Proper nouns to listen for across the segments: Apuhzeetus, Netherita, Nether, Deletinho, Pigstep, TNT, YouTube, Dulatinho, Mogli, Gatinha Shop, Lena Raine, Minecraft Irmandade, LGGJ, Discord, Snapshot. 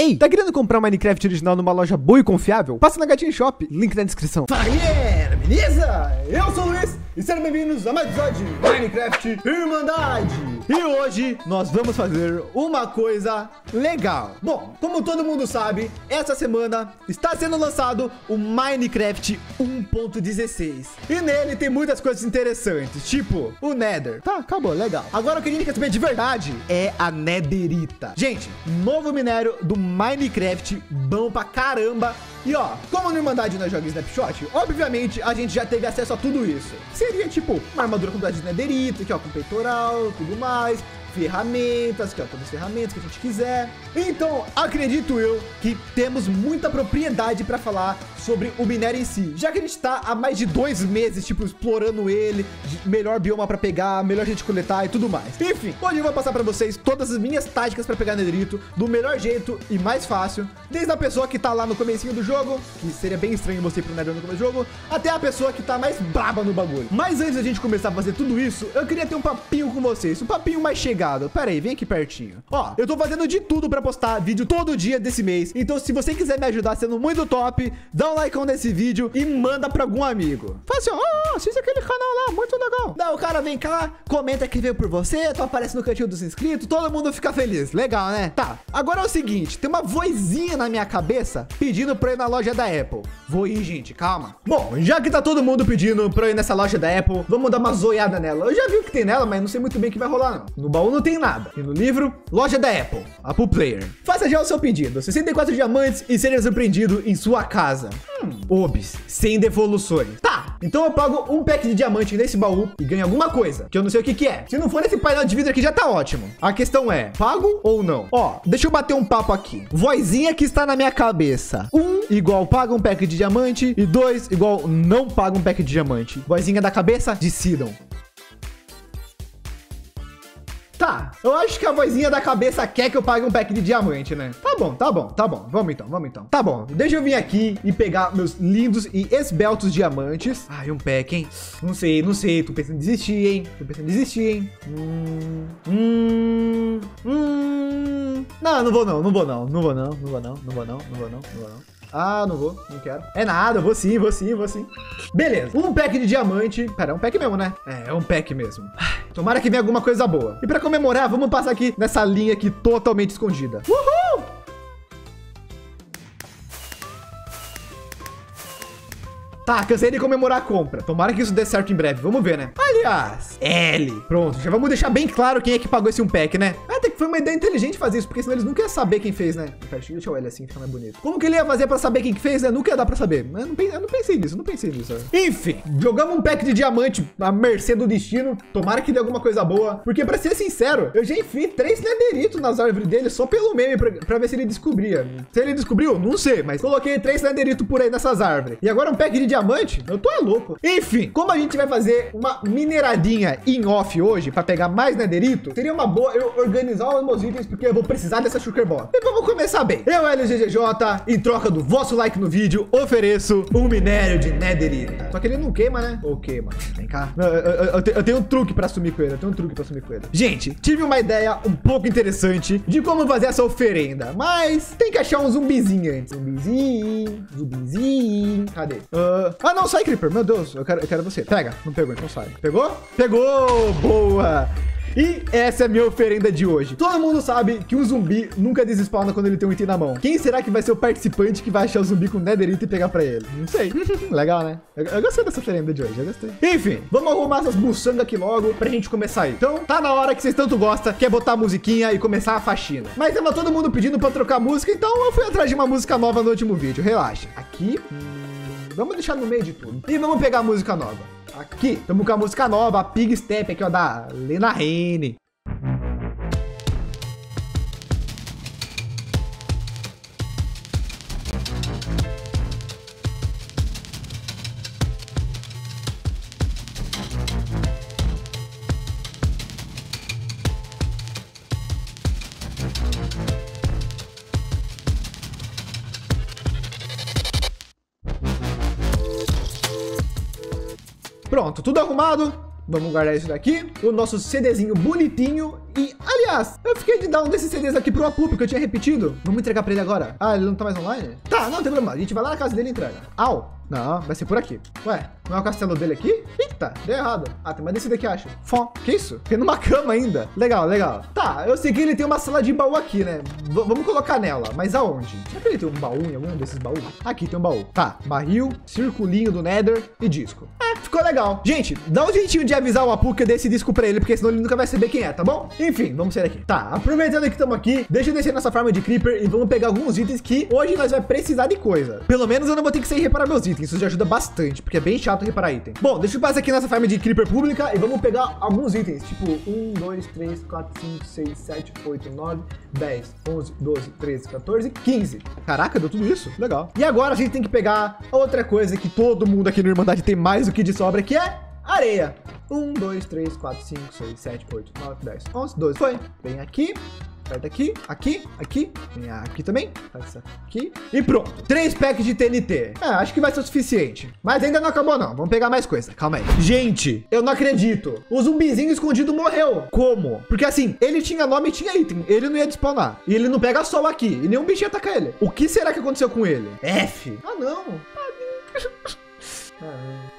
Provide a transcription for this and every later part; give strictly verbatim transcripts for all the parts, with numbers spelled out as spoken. Ei, tá querendo comprar Minecraft original numa loja boa e confiável? Passa na Gatinha Shop, link na descrição. Fala galera, beleza? Eu sou o Luiz e sejam bem-vindos a mais um episódio de Minecraft Irmandade. E hoje nós vamos fazer uma coisa legal. Bom, como todo mundo sabe, essa semana está sendo lançado o Minecraft um ponto dezesseis. E nele tem muitas coisas interessantes, tipo o Nether. Tá, acabou, legal. Agora o que a gente quer saber de verdade é a Netherita. Gente, novo minério do Minecraft, bom pra caramba. E ó, como no Irmandade nós jogamos Snapshot, obviamente a gente já teve acesso a tudo isso. Seria tipo uma armadura completa de Netherita, aqui ó, com peitoral, tudo mais. Ferramentas, que ó, todas as ferramentas que a gente quiser. Então, acredito eu que temos muita propriedade para falar sobre o minério em si, já que a gente tá há mais de dois meses, tipo, explorando ele, melhor bioma para pegar, melhor gente coletar e tudo mais. Enfim, hoje eu vou passar para vocês todas as minhas táticas para pegar netherito do melhor jeito e mais fácil, desde a pessoa que tá lá no comecinho do jogo, que seria bem estranho você ir pro nether no começo do jogo, até a pessoa que tá mais braba no bagulho. Mas antes da gente começar a fazer tudo isso, eu queria ter um papinho com vocês, um papinho mais chegado. Pera aí, vem aqui pertinho. Ó, eu tô fazendo de tudo pra postar vídeo todo dia desse mês, então se você quiser me ajudar sendo muito top, dá um likeão nesse vídeo e manda pra algum amigo. Fala assim, ó, oh, assiste aquele canal lá, muito legal. Não, o cara vem cá, comenta que veio por você, tu aparece no cantinho dos inscritos, todo mundo fica feliz. Legal, né? Tá, agora é o seguinte, tem uma vozinha na minha cabeça pedindo pra eu ir na loja da Apple. Vou ir, gente, calma. Bom, já que tá todo mundo pedindo pra eu ir nessa loja da Apple, vamos dar uma zoiada nela. Eu já vi o que tem nela, mas não sei muito bem o que vai rolar, não. No baú não tem nada. E no livro, loja da Apple, Apple Player. Faça já o seu pedido, sessenta e quatro diamantes e seja surpreendido em sua casa. Hum, obis, sem devoluções. Tá, então eu pago um pack de diamante nesse baú e ganho alguma coisa, que eu não sei o que que é. Se não for esse painel de vidro aqui, já tá ótimo. A questão é, pago ou não? Ó, deixa eu bater um papo aqui. Vozinha que está na minha cabeça. Um igual paga um pack de diamante e dois igual não paga um pack de diamante. Vozinha da cabeça, decidam. Tá, eu acho que a vozinha da cabeça quer que eu pague um pack de diamante, né? Tá bom, tá bom, tá bom. Vamos então, vamos então. Tá bom, deixa eu vir aqui e pegar meus lindos e esbeltos diamantes. Ai, um pack, hein? Não sei, não sei. Tô pensando em desistir, hein? Tô pensando em desistir, hein? Hum, hum, hum. Não, não vou não, não vou não. Não vou não, não vou não, não vou não, não vou não, não vou não. Ah, não vou, não quero. É nada, eu vou sim, vou sim, vou sim. Beleza, um pack de diamante. Pera, é um pack mesmo, né? É, é um pack mesmo. Tomara que venha alguma coisa boa. E pra comemorar, vamos passar aqui nessa linha aqui totalmente escondida. Uhul! Tá, cansei de comemorar a compra. Tomara que isso dê certo em breve. Vamos ver, né? Aliás, L. Pronto, já vamos deixar bem claro quem é que pagou esse um pack, né? Até que foi uma ideia inteligente fazer isso, porque senão eles nunca iam saber quem fez, né? Deixa o L assim, fica mais bonito. Como que ele ia fazer pra saber quem que fez, né? Nunca ia dar pra saber. Eu não pensei, eu não pensei nisso, não pensei nisso. Enfim, jogamos um pack de diamante à mercê do destino. Tomara que dê alguma coisa boa. Porque, pra ser sincero, eu já enfiei três netheritos nas árvores dele só pelo meme, pra, pra ver se ele descobria. Se ele descobriu, não sei, mas coloquei três netheritos por aí nessas árvores. E agora um pack de diamante. Diamante? Eu tô é louco. Enfim, como a gente vai fazer uma mineradinha em off hoje para pegar mais netherito, seria uma boa eu organizar os meus itens, porque eu vou precisar dessa sugar bola. E vamos começar bem. Eu, L G G J, em troca do vosso like no vídeo, ofereço um minério de netherita. Só que ele não queima, né? Ou queima. Vem cá. Eu, eu, eu, eu tenho um truque para sumir com ele. Eu tenho um truque para sumir com ele. Gente, tive uma ideia um pouco interessante de como fazer essa oferenda, mas tem que achar um zumbizinho antes. Zumbizinho, zumbizinho. Cadê? Uh, Ah, não, sai, Creeper. Meu Deus, eu quero, eu quero você. Pega. Não pegou, então sai. Pegou? Pegou! Boa! E essa é a minha oferenda de hoje. Todo mundo sabe que um zumbi nunca desespawna quando ele tem um item na mão. Quem será que vai ser o participante que vai achar o zumbi com netherita e pegar pra ele? Não sei. Legal, né? Eu, eu gostei dessa oferenda de hoje, eu gostei. Enfim, vamos arrumar essas buçangas aqui logo pra gente começar aí. Então, tá na hora que vocês tanto gostam, que é botar a musiquinha e começar a faxina. Mas tava todo mundo pedindo pra trocar música, então eu fui atrás de uma música nova no último vídeo. Relaxa. Aqui... Vamos deixar no meio de tudo. E vamos pegar a música nova. Aqui, estamos com a música nova, a Pigstep aqui, ó, da Lena Raine. Pronto, tudo arrumado. Vamos guardar isso daqui. O nosso CDzinho bonitinho. E, aliás, aliás, eu fiquei de dar um desses C Ds aqui pro Apu, porque eu tinha repetido. Vamos entregar pra ele agora. Ah, ele não tá mais online? Tá, não tem problema. A gente vai lá na casa dele e entrega. Au. Não, vai ser por aqui. Ué, não é o castelo dele aqui? Eita, deu errado. Ah, tem mais descida aqui, acho. Fó, que isso? Tem numa cama ainda. Legal, legal. Tá, eu sei que ele tem uma sala de baú aqui, né? V vamos colocar nela, mas aonde? Será que ele tem um baú em algum desses baús? Aqui tem um baú. Tá, barril, circulinho do Nether e disco. É, ficou legal. Gente, dá um jeitinho de avisar o Apu que eu dei esse disco pra ele, porque senão ele nunca vai saber quem é, tá bom? Enfim, vamos sair aqui. Tá, aproveitando que estamos aqui, deixa eu descer nossa farm de Creeper e vamos pegar alguns itens que hoje nós vamos precisar de coisa. Pelo menos eu não vou ter que sair reparar meus itens. Isso já ajuda bastante, porque é bem chato reparar item. Bom, deixa eu passar aqui nessa farm de Creeper pública e vamos pegar alguns itens. Tipo, um, dois, três, quatro, cinco, seis, sete, oito, nove, dez, onze, doze, treze, quatorze, quinze. Caraca, deu tudo isso? Legal. E agora a gente tem que pegar outra coisa que todo mundo aqui no Irmandade tem mais do que de sobra, que é areia. um, dois, três, quatro, cinco, seis, sete, oito, nove, dez, onze, doze. Foi. Vem aqui. Aperta aqui, aqui, aqui, aqui também, passa aqui e pronto. Três packs de T N T. É, acho que vai ser o suficiente. Mas ainda não acabou não, vamos pegar mais coisa, calma aí. Gente, eu não acredito. O zumbizinho escondido morreu. Como? Porque assim, ele tinha nome e tinha item, ele não ia despawnar. E ele não pega sol aqui, e nenhum bicho ia atacar ele. O que será que aconteceu com ele? F. Ah não.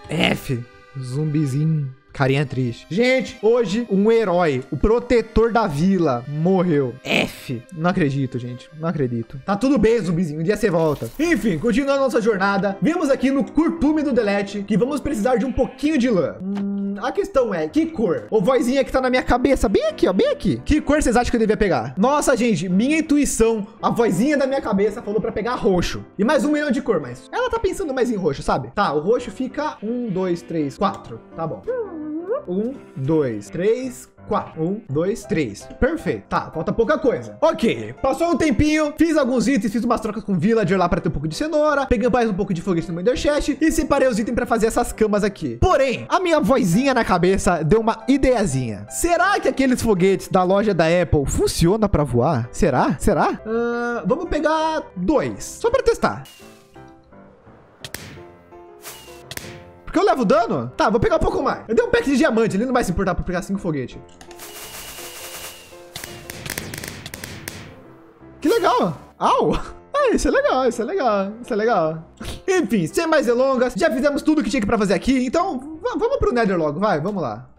F, zumbizinho. Carinha triste. Gente, hoje um herói, o protetor da vila, morreu. F. Não acredito, gente. Não acredito. Tá tudo bem, zumbizinho. Um dia você volta. Enfim, continuando nossa jornada, vimos aqui no curtume do Delete que vamos precisar de um pouquinho de lã. Hum, a questão é, que cor? O vozinha que tá na minha cabeça, bem aqui, ó, bem aqui. Que cor vocês acham que eu devia pegar? Nossa, gente, minha intuição, a vozinha da minha cabeça falou pra pegar roxo. E mais um milhão de cor, mas ela tá pensando mais em roxo, sabe? Tá, o roxo fica um, dois, três, quatro. Tá bom. Um, dois, três, quatro. Um, dois, três. Perfeito. Tá, falta pouca coisa. Ok, passou um tempinho, fiz alguns itens, fiz umas trocas com villager lá para ter um pouco de cenoura, peguei mais um pouco de foguete no meio do chest e separei os itens para fazer essas camas aqui. Porém, a minha vozinha na cabeça deu uma ideiazinha. Será que aqueles foguetes da loja da Apple funciona para voar? Será? Será? Uh, vamos pegar dois, só para testar. Porque eu levo dano? Tá, vou pegar um pouco mais. Eu dei um pack de diamante, ele não vai se importar pra pegar cinco foguetes. Que legal. Au. É, isso é legal, isso é legal, isso é legal. Enfim, sem mais delongas, já fizemos tudo que tinha que pra fazer aqui. Então, vamos pro Nether logo, vai, vamos lá.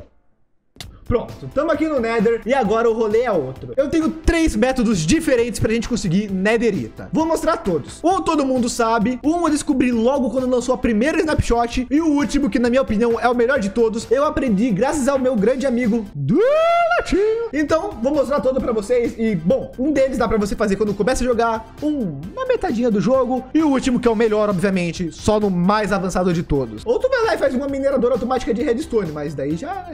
Pronto, estamos aqui no Nether e agora o rolê é outro. Eu tenho três métodos diferentes pra gente conseguir Netherita. Vou mostrar todos. Um todo mundo sabe, um eu descobri logo quando lançou a primeira Snapshot e o último, que na minha opinião é o melhor de todos, eu aprendi graças ao meu grande amigo Dulatinho. Então, vou mostrar todo pra vocês e, bom, um deles dá pra você fazer quando começa a jogar, um na metadinha do jogo e o último, que é o melhor, obviamente, só no mais avançado de todos. Ou tu vai lá e faz uma mineradora automática de redstone, mas daí já...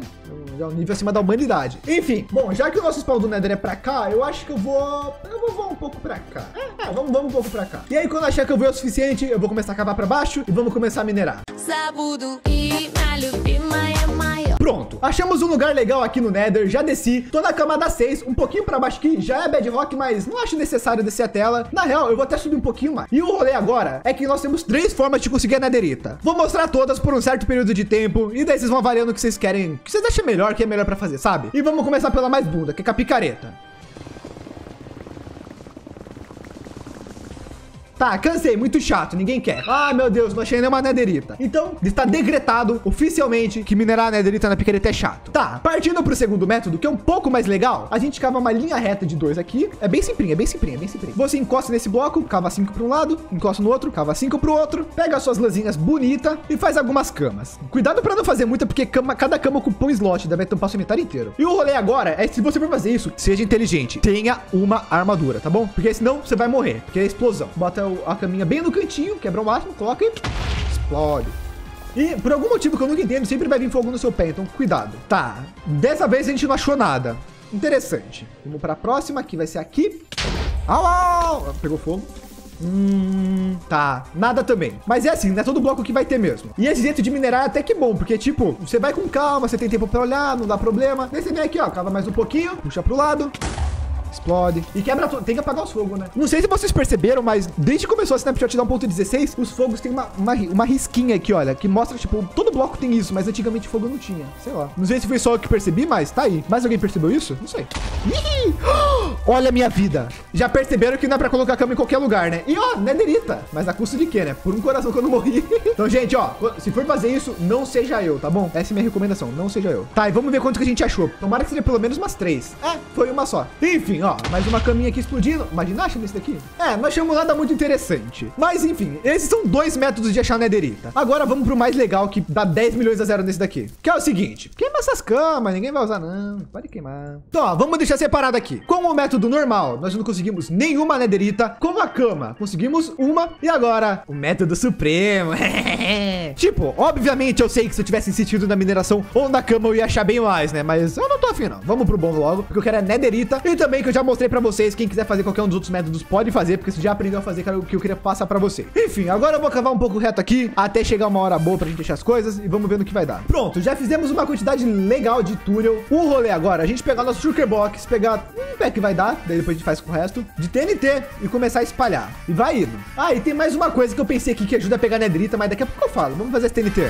é um nível acima da humanidade. Enfim, bom, já que o nosso spawn do Nether é pra cá, eu acho que eu vou... Eu vou voar um pouco pra cá. É, é vamos, vamos um pouco pra cá. E aí, quando achar que eu vou o suficiente, eu vou começar a cavar pra baixo e vamos começar a minerar. Pronto, achamos um lugar legal aqui no Nether, já desci, tô na camada seis, um pouquinho pra baixo aqui, já é bedrock, mas não acho necessário descer a tela. Na real, eu vou até subir um pouquinho mais. E o rolê agora é que nós temos três formas de conseguir a Netherita. Vou mostrar todas por um certo período de tempo, e daí vocês vão avaliando o que vocês querem, o que vocês acham melhor, o que é melhor pra fazer, sabe? E vamos começar pela mais bunda, que é com a picareta. Tá, cansei, muito chato, ninguém quer. Ah, meu Deus, não achei nenhuma Netherita. Então, está decretado, oficialmente, que minerar a Netherita na picareta é chato. Tá, partindo pro segundo método, que é um pouco mais legal, a gente cava uma linha reta de dois aqui. É bem simplinho, é bem simplinho, é bem simplinho. Você encosta nesse bloco, cava cinco para um lado, encosta no outro, cava cinco pro outro, pega suas lãzinhas bonitas e faz algumas camas. Cuidado para não fazer muita, porque cama, cada cama ocupa um slot, deve tampar o cemitério inteiro. E o rolê agora é, se você for fazer isso, seja inteligente, tenha uma armadura, tá bom? Porque senão você vai morrer, porque é explosão. Bota a caminha bem no cantinho, quebra o máximo, coloca e explode. E por algum motivo que eu nunca entendo, sempre vai vir fogo no seu pé, então cuidado. Tá, dessa vez a gente não achou nada. Interessante. Vamos para a próxima, que vai ser aqui. Au, au! Pegou fogo. Hum, tá, nada também. Mas é assim, não é todo bloco que vai ter mesmo. E esse jeito de minerar é até que bom, porque tipo, você vai com calma, você tem tempo para olhar, não dá problema. Daí você vem aqui, ó, cava mais um pouquinho, puxa pro lado. explode. E quebra tudo. Tem que apagar os fogos, né? Não sei se vocês perceberam, mas desde que começou a Snapshot dar um ponto dezesseis, os fogos tem uma, uma, uma risquinha aqui, olha, que mostra, tipo, todo bloco tem isso, mas antigamente fogo não tinha. Sei lá. Não sei se foi só eu que percebi, mas tá aí. Mas alguém percebeu isso? Não sei. Ih! Olha a minha vida. Já perceberam que não é pra colocar a cama em qualquer lugar, né? E ó, Netherita. Mas a custo de quê, né? Por um coração que eu não morri. Então, gente, ó, se for fazer isso, não seja eu, tá bom? Essa é minha recomendação, não seja eu. Tá, e vamos ver quanto que a gente achou. Tomara que seja pelo menos umas três. É, foi uma só. Enfim, ó, mais uma caminha aqui explodindo. Imagina achando isso daqui. É, não achamos nada muito interessante. Mas, enfim, esses são dois métodos de achar Netherita. Agora vamos pro mais legal, que dá dez milhões a zero nesse daqui. Que é o seguinte, queima essas camas, ninguém vai usar, não. Pode queimar. Então, ó, vamos deixar separado aqui. Com o método normal, nós não conseguimos nenhuma Netherita. Com a cama, conseguimos uma. E agora, o método supremo. Tipo, obviamente, eu sei que se eu tivesse insistido na mineração ou na cama, eu ia achar bem mais, né? Mas eu não tô afim, não. Vamos pro bom logo, porque eu quero é Netherita. E também que eu já mostrei pra vocês, quem quiser fazer qualquer um dos outros métodos pode fazer, porque você já aprendeu a fazer, que era o que eu queria passar pra você. Enfim, agora eu vou cavar um pouco reto aqui, até chegar uma hora boa pra gente deixar as coisas e vamos ver no que vai dar. Pronto, já fizemos uma quantidade legal de túnel. O rolê agora, a gente pegar nosso shulker box, pegar um pé que vai dar, daí depois a gente faz com o resto, de T N T e começar a espalhar. E vai indo. Ah, e tem mais uma coisa que eu pensei aqui que ajuda a pegar Netherita, mas daqui a pouco eu falo. Vamos fazer esse T N T.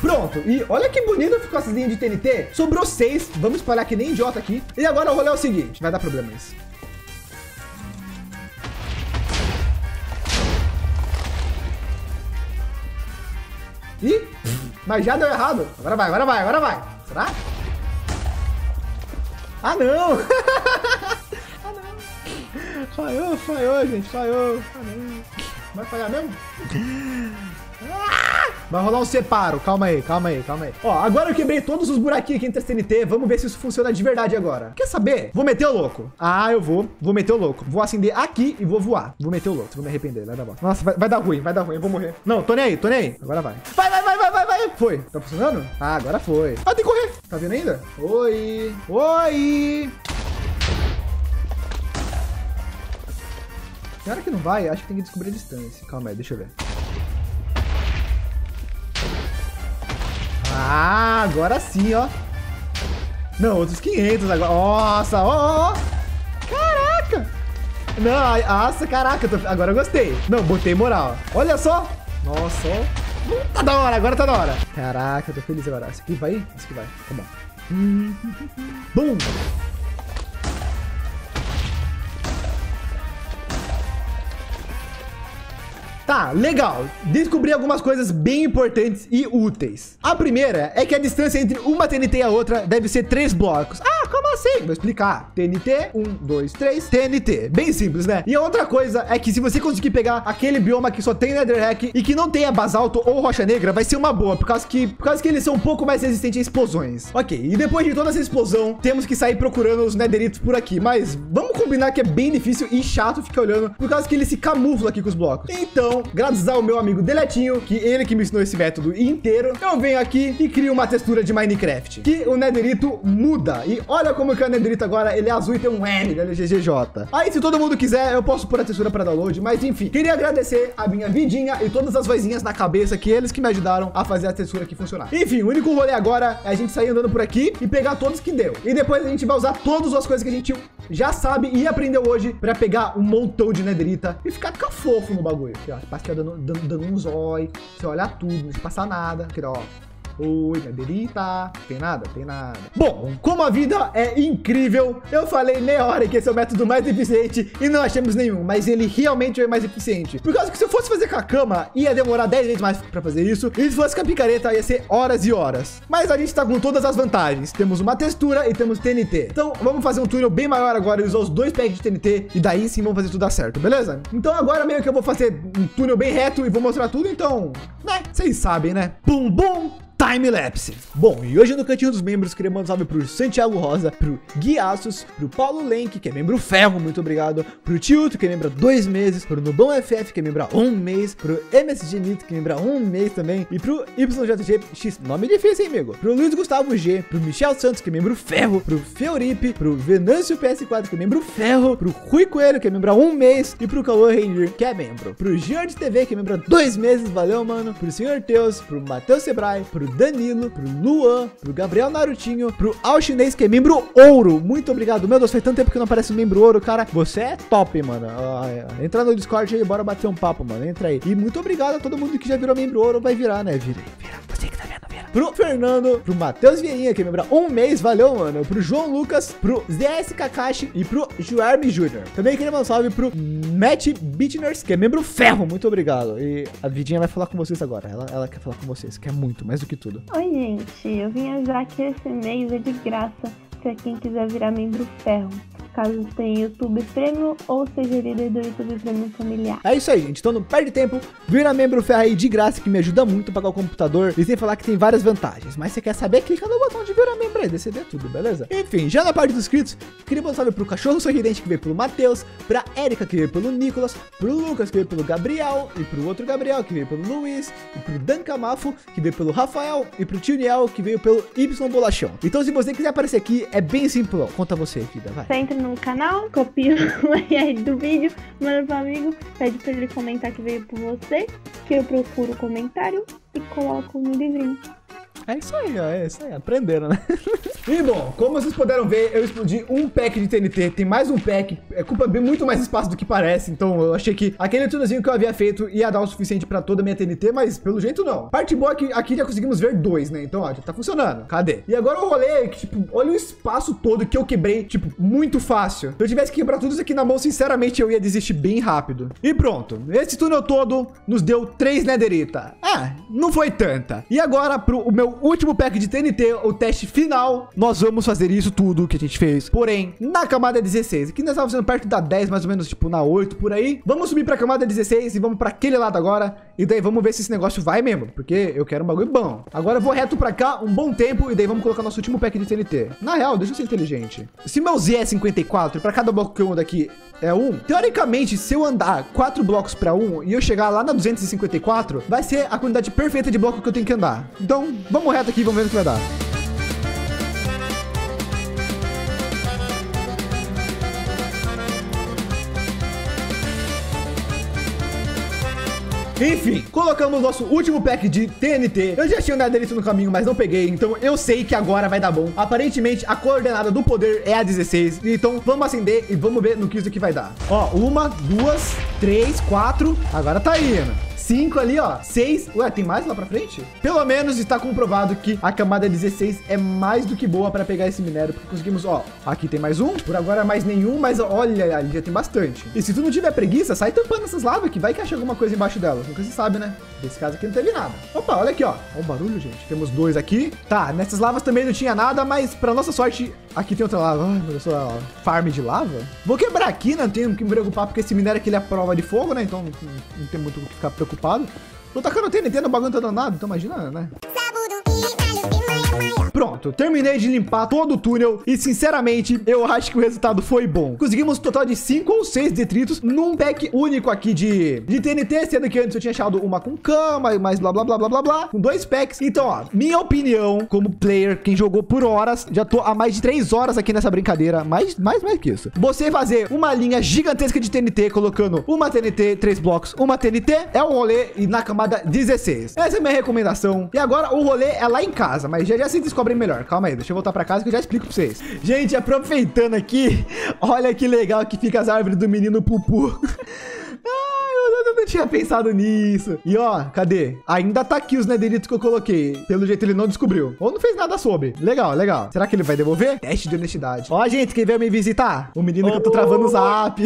Pronto, e olha que bonito ficou essas linhas de T N T. Sobrou seis, vamos espalhar que nem idiota aqui. E agora o rolê é o seguinte, vai dar problema isso. Ih, mas já deu errado. Agora vai, agora vai, agora vai. Será? Ah, não! Ah, não! Falhou, falhou, gente, falhou. Ah, não. Vai falhar mesmo? Ah! Vai rolar um separo. Calma aí, calma aí, calma aí. Ó, agora eu quebrei todos os buraquinhos aqui entre as T N T. Vamos ver se isso funciona de verdade agora. Quer saber? Vou meter o louco. Ah, eu vou. Vou meter o louco. Vou acender aqui e vou voar. Vou meter o louco. Vou me arrepender. Vai dar bom. Nossa, vai, vai dar ruim, vai dar ruim. Eu vou morrer. Não, tô nem aí, tô nem aí. Agora vai. Vai, vai, vai, vai, vai, vai. Foi. Tá funcionando? Ah, agora foi. Ah, tem que correr. Tá vendo ainda? Oi. Oi. Será que não vai? Acho que tem que descobrir a distância. Calma aí, deixa eu ver. Ah, agora sim, ó. Não, outros quinhentos agora. Nossa, ó, ó. Caraca. Não, nossa, caraca. Tô... Agora eu gostei. Não, botei moral. Olha só. Nossa, ó. Tá da hora, agora tá da hora. Caraca, tô feliz agora. Isso aqui vai? Isso aqui vai. Tá bom. Bum. Tá, legal. Descobri algumas coisas bem importantes e úteis. A primeira é que a distância entre uma T N T e a outra deve ser três blocos. Ah, como assim? Vou explicar. T N T, um, dois, três, T N T. Bem simples, né? E a outra coisa é que se você conseguir pegar aquele bioma que só tem netherrack e que não tenha basalto ou rocha negra, vai ser uma boa, por causa que, por causa que eles são um pouco mais resistentes a explosões. Ok, e depois de toda essa explosão, temos que sair procurando os netheritos por aqui, mas vamos combinar que é bem difícil e chato ficar olhando, por causa que ele se camufla aqui com os blocos. Então, graças ao meu amigo Deletinho, que ele que me ensinou esse método inteiro, eu venho aqui e crio uma textura de Minecraft, que o netherito muda. E olha como que é o netherito agora, ele é azul e tem um M da L G G J. Aí, se todo mundo quiser, eu posso pôr a textura para download, mas enfim, queria agradecer a minha vidinha e todas as vozinhas na cabeça, que eles que me ajudaram a fazer a textura aqui funcionar. Enfim, o único rolê agora é a gente sair andando por aqui e pegar todos que deu. E depois a gente vai usar todas as coisas que a gente já sabe e aprendeu hoje para pegar um montão de netherita e ficar cafofo no bagulho. Aqui, ó. Pastel dando, dando, dando um zói. Você olha tudo, não se passa nada. Aqui, ó. Oi, Netherita. Tem nada? Tem nada. Bom, como a vida é incrível, eu falei meia hora que esse é o método mais eficiente e não achamos nenhum, mas ele realmente é mais eficiente. Por causa que se eu fosse fazer com a cama, ia demorar dez vezes mais pra fazer isso, e se fosse com a picareta, ia ser horas e horas. Mas a gente tá com todas as vantagens. Temos uma textura e temos T N T. Então, vamos fazer um túnel bem maior agora e usar os dois packs de T N T, e daí sim vamos fazer tudo dar certo, beleza? Então, agora meio que eu vou fazer um túnel bem reto e vou mostrar tudo, então... né? Vocês sabem, né? Bum, bum! timelapse. Bom, e hoje no Cantinho dos Membros, queria mandar um salve pro Santiago Rosa, pro Gui Assos, pro Paulo Lenk, que é membro ferro, muito obrigado, pro Tilto, que é membro há dois meses, pro Nubão F F, que é membro há um mês, pro M S G Nito, que é membro há um mês também, e pro Y J G X, nome difícil, hein, amigo? Pro Luiz Gustavo G, pro Michel Santos, que é membro ferro, pro Feuripe, pro Venâncio P S quatro, que é membro ferro, pro Rui Coelho, que é membro há um mês, e pro Cauã Ranger, que é membro, pro Jean de T V, que é membro há dois meses, valeu, mano, pro Senhor Teus, pro Matheus Sebrai, pro Danilo, pro Luan, pro Gabriel Narutinho, pro Ao Chinês, que é membro ouro, muito obrigado, meu Deus, faz tanto tempo que não aparece um membro ouro, cara, você é top, mano, ah, é. Entra no Discord aí, bora bater um papo, mano, entra aí, e muito obrigado a todo mundo que já virou membro ouro, vai virar, né, vira, vira, você que tá vendo, vira, pro Fernando, pro Matheus Vieirinha, que é membro há um mês, valeu, mano, pro João Lucas, pro Z S Kakashi e pro Juerme Júnior, também queria mandar um salve pro Matt Bitners, que é membro ferro, muito obrigado, e a Vidinha vai falar com vocês agora, ela, ela quer falar com vocês, quer muito, mais do que tudo. Oi, gente, eu vim avisar que esse mês é de graça pra quem quiser virar membro ferro, caso tenha YouTube Premium ou seja líder do YouTube Premium familiar. É isso aí, gente. Então não perde tempo, vira membro ferro aí de graça, que me ajuda muito a pagar o computador. E sem falar que tem várias vantagens. Mas se você quer saber, clica no botão de virar membro aí, você vê tudo, beleza? Enfim, já na parte dos inscritos, queria mandar um salve pro Cachorro Sorridente, que veio pelo Matheus, pra Erika, que veio pelo Nicolas, pro Lucas, que veio pelo Gabriel, e pro outro Gabriel, que veio pelo Luiz, e pro Dan Camafo, que veio pelo Rafael, e pro Tio Niel, que veio pelo Y Bolachão. Então se você quiser aparecer aqui, é bem simplão. Conta você, vida, vai. Sempre no canal, copia o I R do vídeo, manda pro amigo, pede pra ele comentar que veio por você, que eu procuro o comentário e coloco no livrinho. É isso aí, ó, é isso aí, aprenderam, né? E bom, como vocês puderam ver, eu explodi um pack de T N T, tem mais um pack, é culpa bem muito mais espaço do que parece, então eu achei que aquele túnelzinho que eu havia feito ia dar o suficiente pra toda a minha T N T, mas pelo jeito não. Parte boa é que aqui já conseguimos ver dois, né, então ó, já tá funcionando, cadê? E agora o rolê, que, tipo, olha o espaço todo que eu quebrei, tipo, muito fácil. Se eu tivesse que quebrar tudo isso aqui na mão, sinceramente, eu ia desistir bem rápido. E pronto, esse túnel todo nos deu três Netherita. Ah, não foi tanta. E agora pro o meu último pack de T N T, o teste final, nós vamos fazer isso tudo que a gente fez, porém, na camada dezesseis. Aqui nós estávamos sendo perto da dez, mais ou menos, tipo, na oito, por aí. Vamos subir pra camada dezesseis e vamos pra aquele lado agora. E daí vamos ver se esse negócio vai mesmo, porque eu quero um bagulho bom. Agora eu vou reto pra cá um bom tempo e daí vamos colocar nosso último pack de T N T. Na real, deixa eu ser inteligente. Se meu Z é cinquenta e quatro, pra cada bloco que eu ando aqui é um, teoricamente, se eu andar quatro blocos pra um e eu chegar lá na duzentos e cinquenta e quatro, vai ser a quantidade perfeita de bloco que eu tenho que andar. Então, vamos reto aqui e vamos ver o que vai dar. Enfim, colocamos nosso último pack de T N T. Eu já tinha andado direito no caminho, mas não peguei, então eu sei que agora vai dar bom. Aparentemente, a coordenada do poder é a dezesseis, então vamos acender e vamos ver no que isso aqui vai dar. Ó, uma, duas, três, quatro, agora tá indo. cinco ali, ó, seis, ué, tem mais lá pra frente? Pelo menos está comprovado que a camada dezesseis é mais do que boa pra pegar esse minério, porque conseguimos, ó, aqui tem mais um, por agora mais nenhum, mas olha, ali já tem bastante. E se tu não tiver preguiça, sai tampando essas lavas que vai que acha alguma coisa embaixo delas, nunca se sabe, né? Nesse caso aqui não teve nada. Opa, olha aqui, ó, olha o barulho, gente, temos dois aqui. Tá, nessas lavas também não tinha nada, mas pra nossa sorte, aqui tem outra lava. Ai, meu Deus, ó, farm de lava? Vou quebrar aqui, né, não tenho que me preocupar, porque esse minério aqui ele é a prova de fogo, né, então não tem muito o que ficar preocupado. Ocupado. Tô tacando T N T no bagulho, tá danado, então imagina, né? Pronto, terminei de limpar todo o túnel e, sinceramente, eu acho que o resultado foi bom. Conseguimos um total de cinco ou seis detritos num pack único aqui de, de T N T, sendo que antes eu tinha achado uma com cama e mais blá, blá, blá, blá, blá, blá, com dois packs. Então, ó, minha opinião como player, quem jogou por horas, já tô há mais de três horas aqui nessa brincadeira, mais, mais, mais que isso. Você fazer uma linha gigantesca de T N T, colocando uma T N T, três blocos, uma T N T, é um rolê e na camada dezesseis. Essa é a minha recomendação. E agora o rolê é lá em casa, mas já já se descobriu melhor. Calma aí, deixa eu voltar pra casa que eu já explico pra vocês. Gente, aproveitando aqui, olha que legal que fica as árvores do menino Pupu. Eu não tinha pensado nisso. E ó, cadê? Ainda tá aqui os Netheritos que eu coloquei. Pelo jeito ele não descobriu. Ou não fez nada sobre. Legal, legal. Será que ele vai devolver? Teste de honestidade. Ó, gente, quem veio me visitar? O menino oh. que eu tô travando o zap.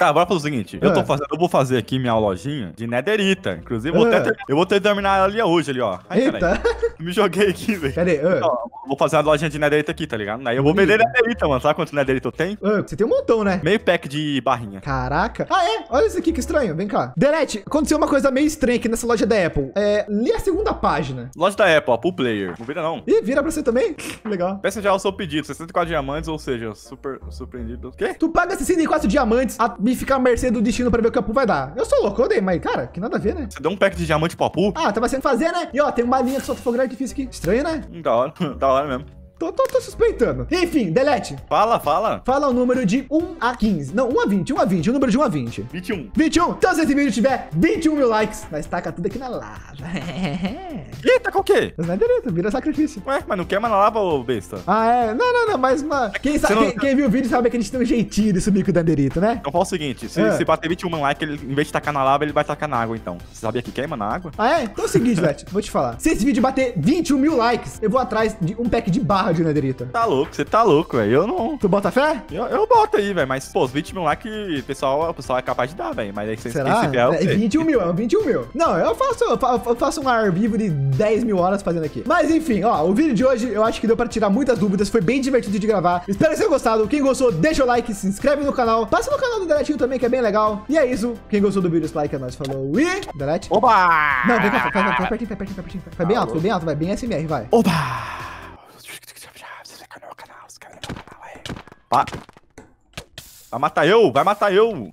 Cara, bora fazer o seguinte. É. Eu tô fazendo, eu vou fazer aqui minha lojinha de Netherita. Inclusive, vou é. até ter, eu vou ter que terminar ali hoje, ali, ó. Ai, eita. Carai, me joguei aqui, velho. Pera aí. É. Então, vou fazer a lojinha de Netherita aqui, tá ligado? Aí eu vou vender Netherita, mano. Sabe quanto Netherita eu tenho? É. Você tem um montão, né? Meio pack de barrinha. Caraca. Ah, é? Olha isso aqui, que estranho. Vem cá. Delete, aconteceu uma coisa meio estranha aqui nessa loja da Apple. É, lê a segunda página. Loja da Apple, ó, pro player. Não vira, não. Ih, vira pra você também? Legal. Peça já o seu pedido, sessenta e quatro diamantes, ou seja, super surpreendido. O quê? Tu paga sessenta e quatro diamantes a me ficar à mercê do destino pra ver o que o Apu vai dar. Eu sou louco, eu dei, mas, cara, que nada a ver, né? Você deu um pack de diamante pro Apu? Ah, tava sendo fazer, né? E, ó, tem uma linha que só foi grande difícil aqui. Estranho, né? Da hora, da hora mesmo. Tô, tô, tô suspeitando. Enfim, Delete. Fala, fala. Fala o número de um a quinze. Não, um a vinte, um a vinte. O número de um a vinte. vinte e um. vinte e um. Então, se esse vídeo tiver vinte e um mil likes, nós taca tudo aqui na lava. Eita, qual que? Não é direito, vira sacrifício. Ué, mas não queima na lava, ô besta? Ah, é? Não, não, não, mas, mano... Quem, sabe, não... quem, quem viu o vídeo sabe que a gente tem um jeitinho de subir com o Netherita, né? Então, fala o seguinte. Se, é. se bater vinte e um like, ele, em vez de tacar na lava, ele vai tacar na água, então. Você sabia que queima na água? Ah, é? Então é o seguinte, Delete. Vou te falar. Se esse vídeo bater vinte e um mil likes, eu vou atrás de um pack de barra de Netherita. Tá louco, você tá louco, velho. Eu não... Tu bota fé? Eu, eu boto aí, velho. Mas, pô, os vinte mil likes, o pessoal, o pessoal é capaz de dar, velho. Mas aí você será? Se é, é vinte e um mil, é vinte e um mil. Não, eu faço, eu faço um ar vivo de dez mil horas fazendo aqui. Mas, enfim, ó, o vídeo de hoje eu acho que deu pra tirar muitas dúvidas. Foi bem divertido de gravar. Espero que tenham gostado. Quem gostou, deixa o like, se inscreve no canal. Passa no canal do Deletinho também, que é bem legal. E é isso. Quem gostou do vídeo, like, é nóis. Falou e... Delete. Oba! Não, vem cá, vai pertinho, vai pertinho, vai pertinho. Vai bem alto, vai bem alto, vai bem S M R, vai. Oba! Vai matar eu, vai matar eu.